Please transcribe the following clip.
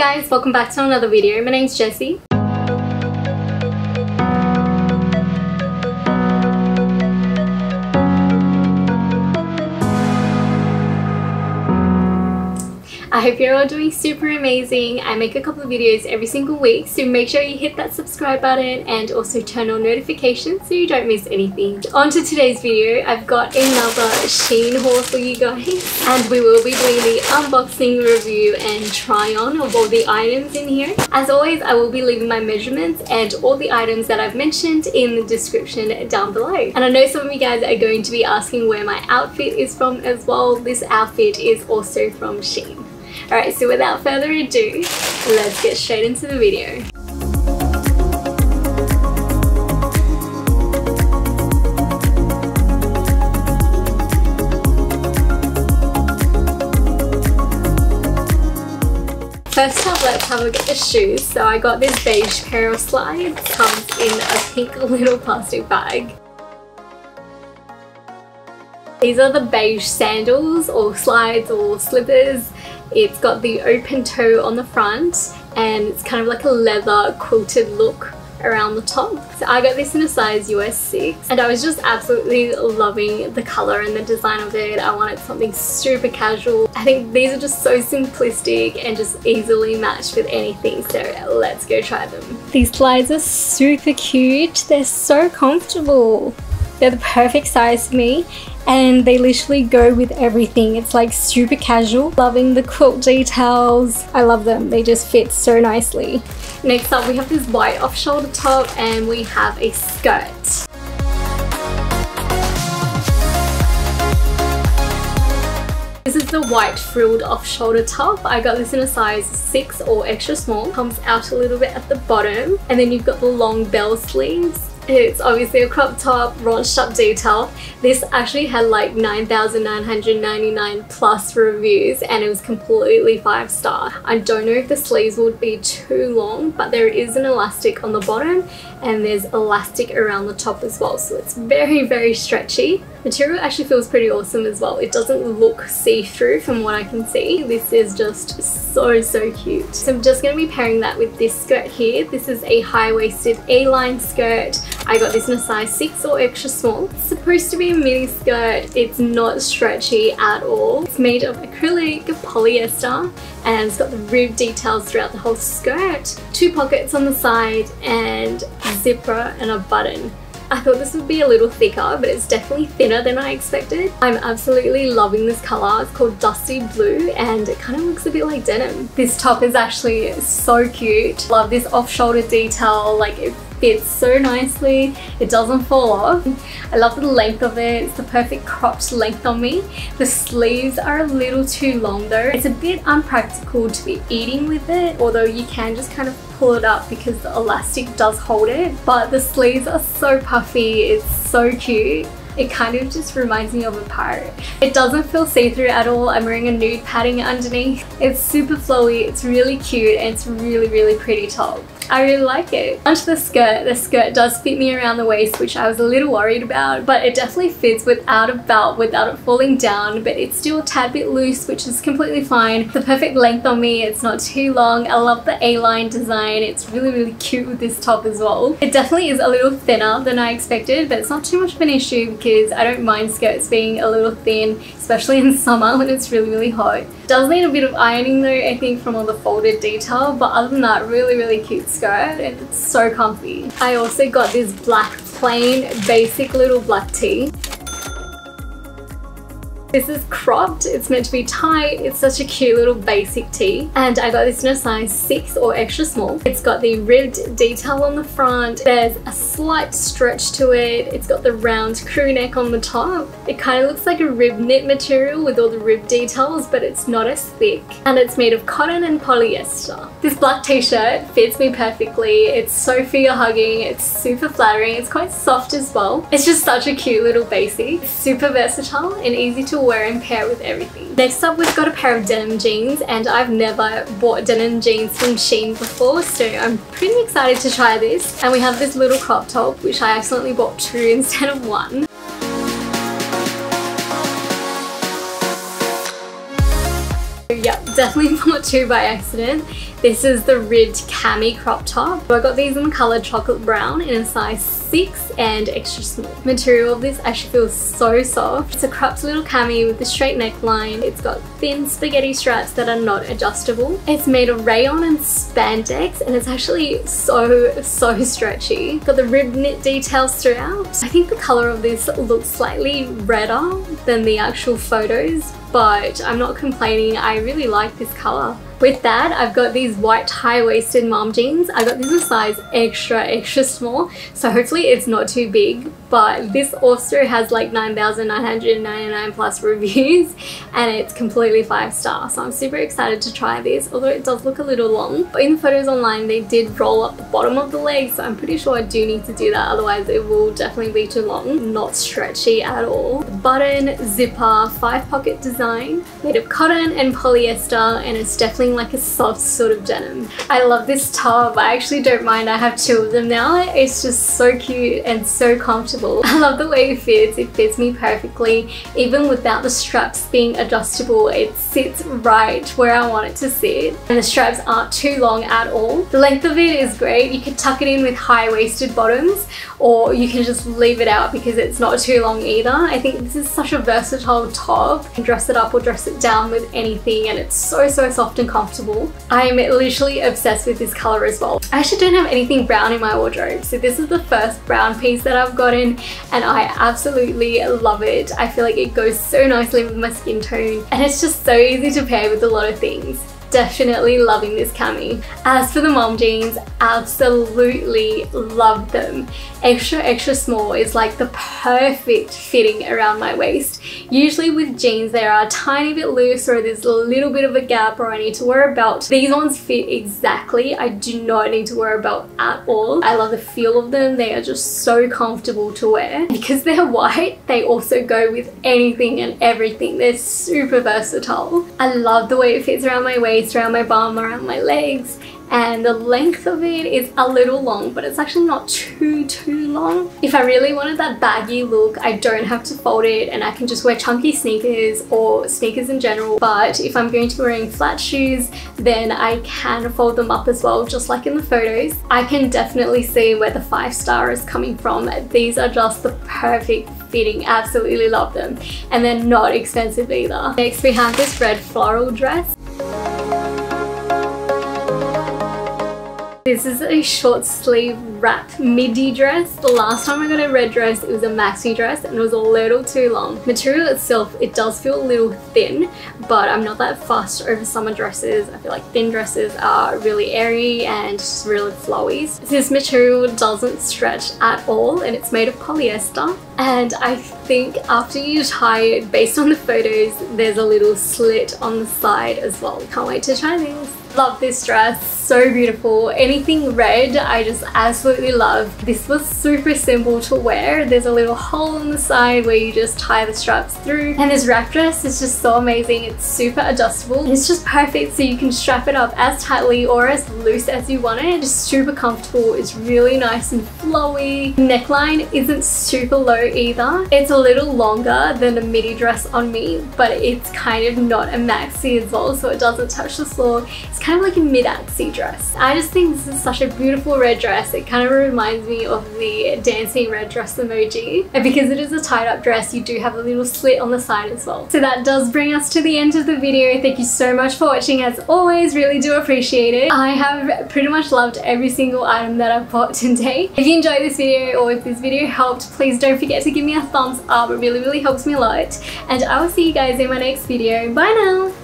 Hey guys, welcome back to another video. My name's Jessie. I hope you're all doing super amazing. I make a couple of videos every single week, so make sure you hit that subscribe button and also turn on notifications so you don't miss anything. On to today's video, I've got another Shein haul for you guys, and we will be doing the unboxing, review and try on of all the items in here. As always, I will be leaving my measurements and all the items that I've mentioned in the description down below. And I know some of you guys are going to be asking where my outfit is from as well. This outfit is also from Shein. Alright, so without further ado, let's get straight into the video. First up, let's have a look at the shoes. So I got this beige pair of slides, comes in a pink little plastic bag. These are the beige sandals or slides or slippers. It's got the open toe on the front and it's kind of like a leather quilted look around the top. So I got this in a size US 6, and I was just absolutely loving the colour and the design of it. I wanted something super casual. I think these are just so simplistic and just easily matched with anything, so let's go try them. These slides are super cute. They're so comfortable. They're the perfect size for me, and they literally go with everything. It's like super casual. Loving the quilt details. I love them. They just fit so nicely. Next up, we have this white off-shoulder top, and we have a skirt. This is the white frilled off-shoulder top. I got this in a size 6 or extra small. Comes out a little bit at the bottom, and then you've got the long bell sleeves. It's obviously a crop top, raunched up detail. This actually had like 9,999 plus reviews, and it was completely 5-star. I don't know if the sleeves would be too long, but there is an elastic on the bottom and there's elastic around the top as well. So it's very, very stretchy. Material actually feels pretty awesome as well. It doesn't look see-through from what I can see. This is just so, so cute. So I'm just going to be pairing that with this skirt here. This is a high-waisted A-line skirt. I got this in a size 6 or extra small. It's supposed to be a mini skirt. It's not stretchy at all. It's made of acrylic, polyester, and it's got the ribbed details throughout the whole skirt. Two pockets on the side and a zipper and a button. I thought this would be a little thicker, but it's definitely thinner than I expected. I'm absolutely loving this colour. It's called Dusty Blue, and it kind of looks a bit like denim. This top is actually so cute. Love this off-shoulder detail. Like, it fits so nicely. It doesn't fall off. I love the length of it. It's the perfect cropped length on me. The sleeves are a little too long though. It's a bit unpractical to be eating with it, although you can just kind of pull it up because the elastic does hold it. But the sleeves are so puffy. It's so cute. It kind of just reminds me of a pirate. It doesn't feel see-through at all. I'm wearing a nude padding underneath. It's super flowy, it's really cute, and it's really, really pretty top. I really like it. Onto the skirt. The skirt does fit me around the waist, which I was a little worried about, but it definitely fits without a belt, without it falling down, but it's still a tad bit loose, which is completely fine. The perfect length on me. It's not too long. I love the A-line design. It's really, really cute with this top as well. It definitely is a little thinner than I expected, but it's not too much of an issue because I don't mind skirts being a little thin, especially in summer when it's really, really hot. Does need a bit of ironing though, I think, from all the folded detail, but other than that, really, really cute skirt, and it's so comfy. I also got this black, plain, basic little black tee. This is cropped, it's meant to be tight, it's such a cute little basic tee, and I got this in a size 6 or extra small. It's got the ribbed detail on the front, there's a slight stretch to it, it's got the round crew neck on the top. It kind of looks like a rib knit material with all the rib details, but it's not as thick, and it's made of cotton and polyester. This black t-shirt fits me perfectly, it's so figure hugging, it's super flattering, it's quite soft as well. It's just such a cute little basic, it's super versatile and easy to wear and pair with everything. Next up, we've got a pair of denim jeans, and I've never bought denim jeans from Shein before, so I'm pretty excited to try this. And we have this little crop top, which I accidentally bought 2 instead of 1. Yep, definitely bought two by accident. This is the ribbed cami crop top. So I got these in the colour chocolate brown in a size 6 and extra small. Material of this actually feels so soft. It's a cropped little cami with a straight neckline. It's got thin spaghetti straps that are not adjustable. It's made of rayon and spandex, and it's actually so stretchy. Got the ribbed knit details throughout. I think the colour of this looks slightly redder than the actual photos, but I'm not complaining. I really like this colour. With that, I've got these white high-waisted mom jeans. I got these in size extra small, so hopefully it's not too big, but this also has like 9,999 plus reviews and it's completely 5-star, so I'm super excited to try this, although it does look a little long. But in the photos online, they did roll up the bottom of the legs, so I'm pretty sure I do need to do that, otherwise it will definitely be too long. Not stretchy at all. Button, zipper, 5-pocket design, made of cotton and polyester, and it's definitely like a soft sort of denim. I love this top. I actually don't mind. I have two of them now. It's just so cute and so comfortable. I love the way it fits. It fits me perfectly. Even without the straps being adjustable, it sits right where I want it to sit. And the straps aren't too long at all. The length of it is great. You can tuck it in with high-waisted bottoms, or you can just leave it out because it's not too long either. I think this is such a versatile top. You can dress it up or dress it down with anything, and it's so soft and comfortable. I'm literally obsessed with this color as well. I actually don't have anything brown in my wardrobe, so this is the first brown piece that I've gotten, and I absolutely love it. I feel like it goes so nicely with my skin tone, and it's just so easy to pair with a lot of things. Definitely loving this cami. As for the mom jeans, absolutely love them. Extra small is like the perfect fitting around my waist. Usually with jeans they are a tiny bit loose, or there's a little bit of a gap, or I need to wear a belt. These ones fit exactly. I do not need to wear a belt at all. I love the feel of them. They are just so comfortable to wear. Because they're white, they also go with anything and everything. They're super versatile. I love the way it fits around my waist, around my bum, around my legs, and the length of it is a little long, but it's actually not too long. If I really wanted that baggy look, I don't have to fold it and I can just wear chunky sneakers or sneakers in general. But if I'm going to be wearing flat shoes, then I can fold them up as well, just like in the photos. I can definitely see where the 5-star is coming from. These are just the perfect fitting. Absolutely love them, and they're not expensive either. Next we have this red floral dress. This is a short sleeve wrap midi dress. The last time I got a red dress, it was a maxi dress and it was a little too long. Material itself, it does feel a little thin, but I'm not that fussed over summer dresses. I feel like thin dresses are really airy and just really flowy. This material doesn't stretch at all, and it's made of polyester. And I think after you tie it, based on the photos, there's a little slit on the side as well. Can't wait to try this. Love this dress, so beautiful. Anything red, I just absolutely love. This was super simple to wear. There's a little hole on the side where you just tie the straps through. And this wrap dress is just so amazing. It's super adjustable. It's just perfect, so you can strap it up as tightly or as loose as you want it. It's super comfortable. It's really nice and flowy. Neckline isn't super low either. It's a little longer than the midi dress on me, but it's kind of not a maxi as well, so it doesn't touch the floor. It's kind of like a mid-axi dress. I just think this is such a beautiful red dress. It kind of reminds me of the dancing red dress emoji. And because it is a tied-up dress, you do have a little slit on the side as well. So that does bring us to the end of the video. Thank you so much for watching, as always. Really do appreciate it. I have pretty much loved every single item that I've bought today. If you enjoyed this video, or if this video helped, please don't forget to give me a thumbs up. It really helps me a lot. And I will see you guys in my next video. Bye now!